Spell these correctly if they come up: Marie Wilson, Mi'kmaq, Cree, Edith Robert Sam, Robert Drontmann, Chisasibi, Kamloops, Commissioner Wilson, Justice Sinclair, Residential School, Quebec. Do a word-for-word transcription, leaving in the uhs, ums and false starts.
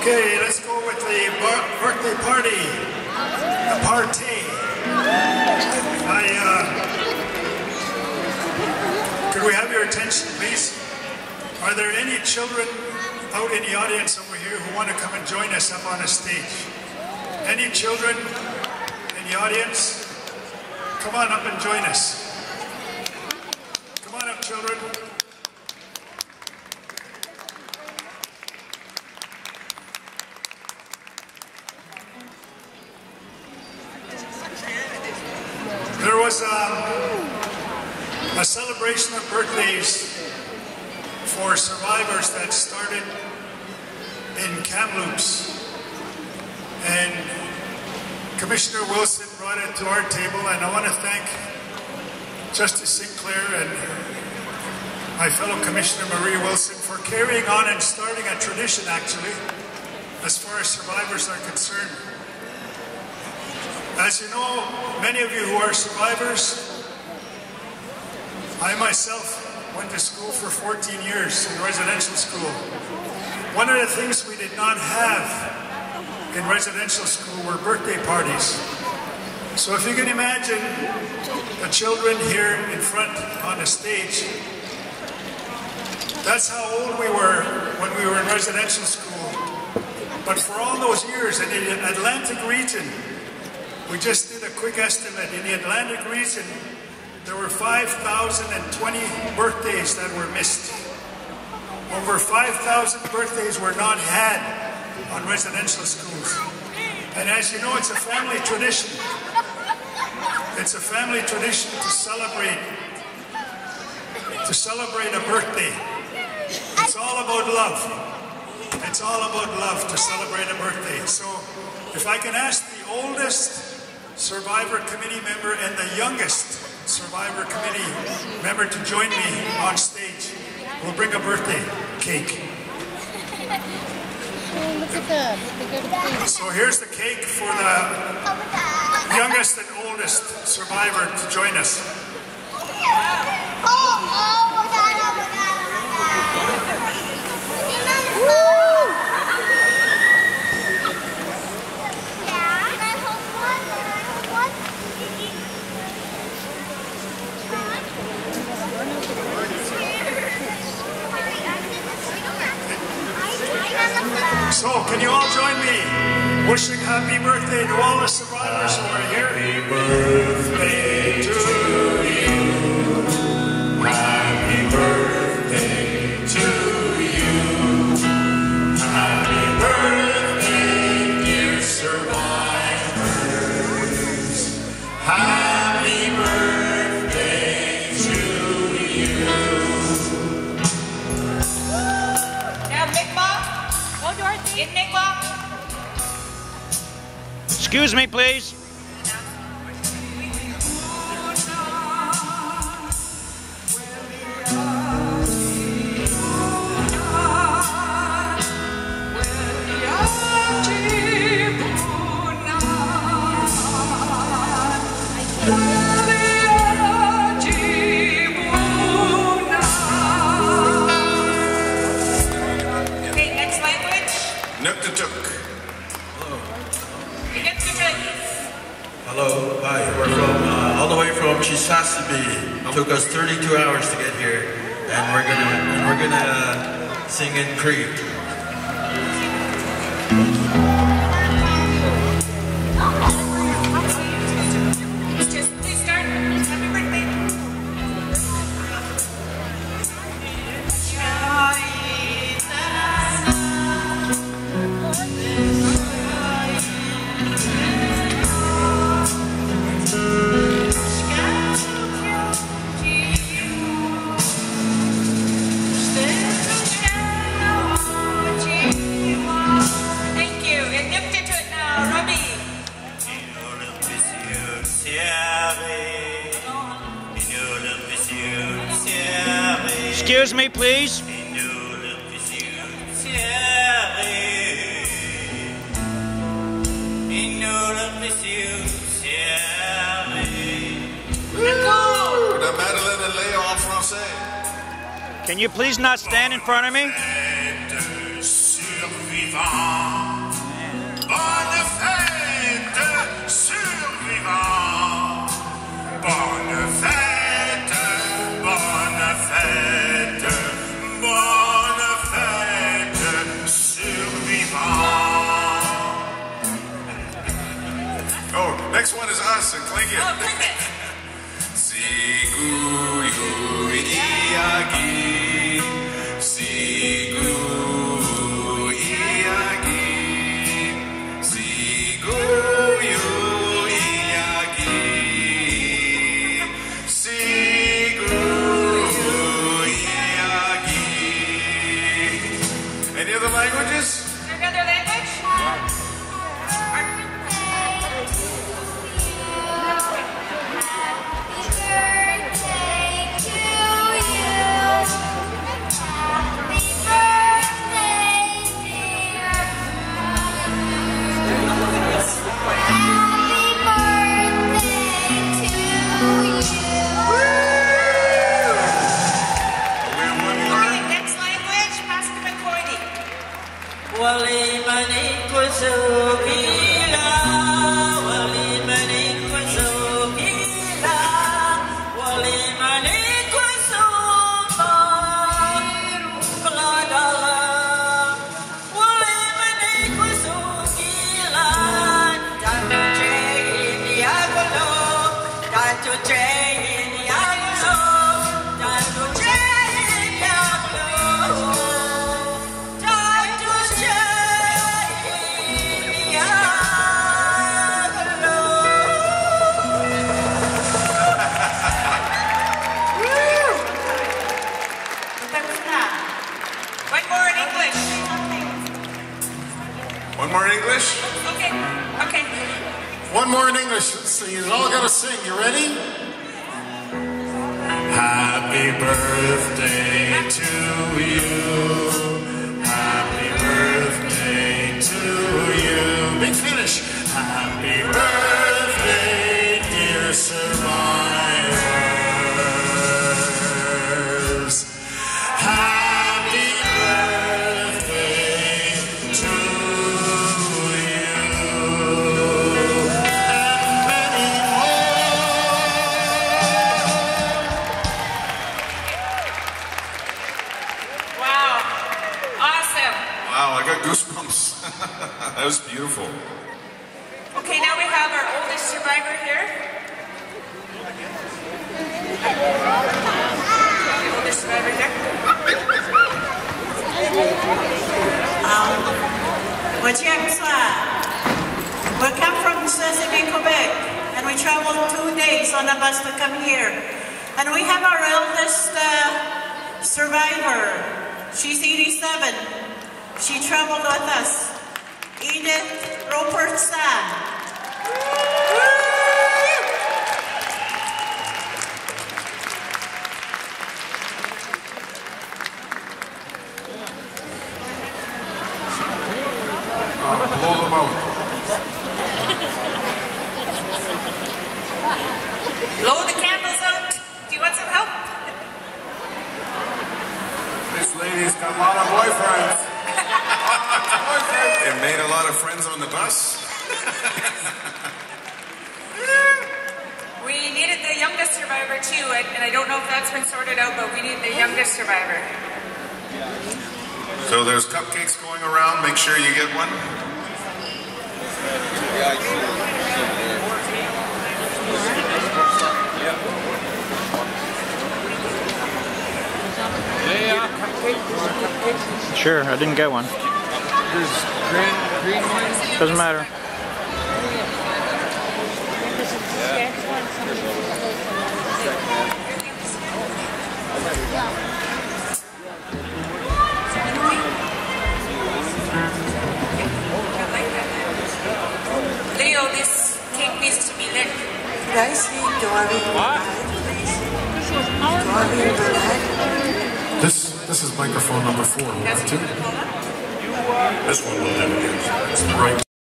Okay, let's go with the birthday party. The party. I, uh, could we have your attention, please? Are there any children out in the audience over here who want to come and join us up on the stage? Any children in the audience? Come on up and join us. Come on up, children. There was a, a celebration of birthdays for survivors that started in Kamloops, and Commissioner Wilson brought it to our table, and I want to thank Justice Sinclair and my fellow Commissioner Marie Wilson for carrying on and starting a tradition, actually, as far as survivors are concerned. As you know, many of you who are survivors, I myself went to school for fourteen years in residential school. One of the things we did not have in residential school were birthday parties. So if you can imagine the children here in front on the stage, that's how old we were when we were in residential school. But for all those years in the Atlantic region, we just did a quick estimate. In the Atlantic region, there were five thousand twenty birthdays that were missed. Over five thousand birthdays were not had on residential schools. And as you know, it's a family tradition. It's a family tradition to celebrate, to celebrate a birthday. It's all about love. It's all about love to celebrate a birthday. So if I can ask the oldest survivor committee member and the youngest survivor committee member to join me on stage, we'll bring a birthday cake. So here's the cake for the youngest and oldest survivor to join us. So, can you all join me wishing happy birthday to all the survivors who are here? Happy birthday to you. Happy birthday to you. Happy birthday, dear survivors. Happy birthday to you. Now, Mi'kmaq. Excuse me, please. Hello, hi, we're from, uh, all the way from Chisasibi. It took us thirty-two hours to get here, and we're gonna, and we're gonna uh, sing in Cree. Excuse me, please. Can you please not stand in front of me? Cricket. Oh, cricket. Any other languages? Any other language? One more in English? Okay, okay. One more in English. So you all gotta sing. You ready? Happy birthday to you. Happy birthday to you. Big finish. Happy birthday, dear survivors. Happy That was beautiful. Okay, now we have our oldest survivor here. The oldest survivor here. We come from Quebec, and we traveled two days on a bus to come here. And we have our eldest uh, survivor. She's eighty-seven. She traveled with us. Edith Robert Sam. I'll blow them out. Blow the candles out. Do you want some help? This lady's got a lot of boyfriends. It made a lot of friends on the bus. We needed the youngest survivor too, and I don't know if that's been sorted out, but we need the youngest survivor. So there's cupcakes going around. Make sure you get one. Sure, I didn't get one. There's green, green ones. Doesn't matter. Leo, this cake needs to be lit. Did I see Dorothy? What? This, this is microphone number four. This one will never get. It's right.